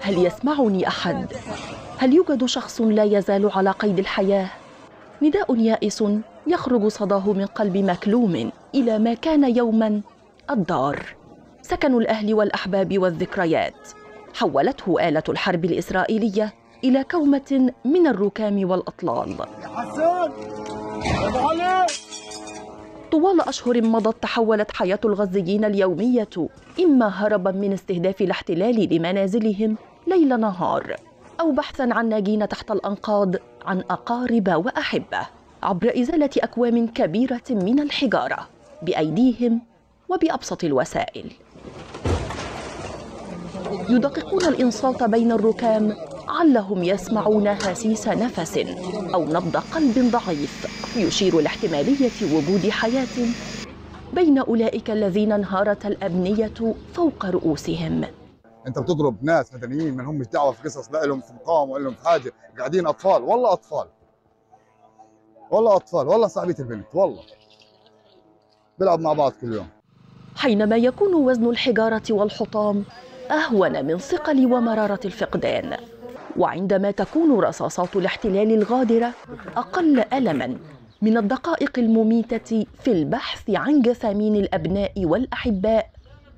هل يسمعني أحد؟ هل يوجد شخص لا يزال على قيد الحياة؟ نداء يائس يخرج صداه من قلب مكلوم إلى ما كان يوما الدار، سكن الأهل والأحباب والذكريات. حولته آلة الحرب الإسرائيلية إلى كومة من الركام والأطلال. طوال أشهر مضت تحولت حياة الغزيين اليومية إما هربا من استهداف الاحتلال لمنازلهم ليل نهار، أو بحثا عن ناجين تحت الأنقاض عن أقارب وأحبة، عبر إزالة أكوام كبيرة من الحجارة بأيديهم وبأبسط الوسائل. يدققون الإنصات بين الركام علهم يسمعون هسيس نفس أو نبض قلب ضعيف يشير لاحتمالية وجود حياة بين أولئك الذين انهارت الأبنية فوق رؤوسهم. أنت بتضرب ناس مدنيين ما لهمش دعوة في قصص، لا لهم في مقام ولا لهم في حاجة، قاعدين أطفال، والله أطفال، والله أطفال، والله صاحبية البنت، والله بيلعب مع بعض كل يوم. حينما يكون وزن الحجارة والحطام أهون من ثقل ومرارة الفقدان، وعندما تكون رصاصات الاحتلال الغادرة أقل ألماً من الدقائق المميتة في البحث عن جثامين الأبناء والأحباء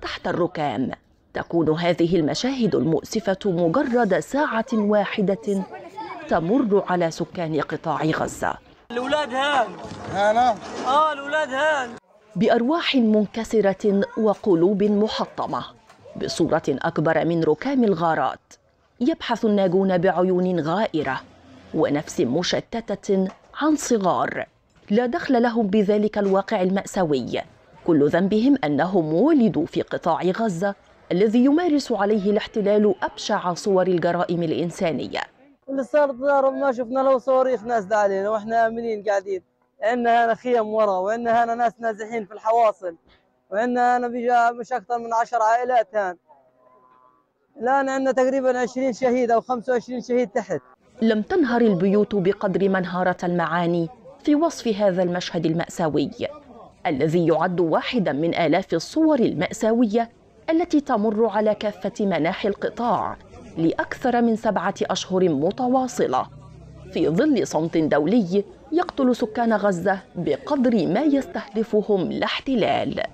تحت الركام، تكون هذه المشاهد المؤسفة مجرد ساعة واحدة تمر على سكان قطاع غزة. الأولاد هان هانا؟ الأولاد هان، بأرواح منكسرة وقلوب محطمة. بصورة أكبر من ركام الغارات يبحث الناجون بعيون غائرة ونفس مشتتة عن صغار لا دخل لهم بذلك الواقع المأساوي. كل ذنبهم أنهم ولدوا في قطاع غزة الذي يمارس عليه الاحتلال أبشع صور الجرائم الإنسانية. اللي صار تضارب ما شفنا له صواريخ نازلة علينا وإحنا آمنين قاعدين، عندنا هنا خيم ورا وعندنا هنا ناس نازحين في الحواصل، وعندنا هنا مش أكثر من 10 عائلات هان. الآن عندنا تقريباً 20 شهيد أو 25 شهيد تحت. لم تنهار البيوت بقدر ما انهارت المعاني في وصف هذا المشهد المأساوي الذي يعد واحداً من آلاف الصور المأساوية التي تمر على كافة مناحي القطاع لأكثر من 7 أشهر متواصلة، في ظل صمت دولي يقتل سكان غزة بقدر ما يستهدفهم الاحتلال.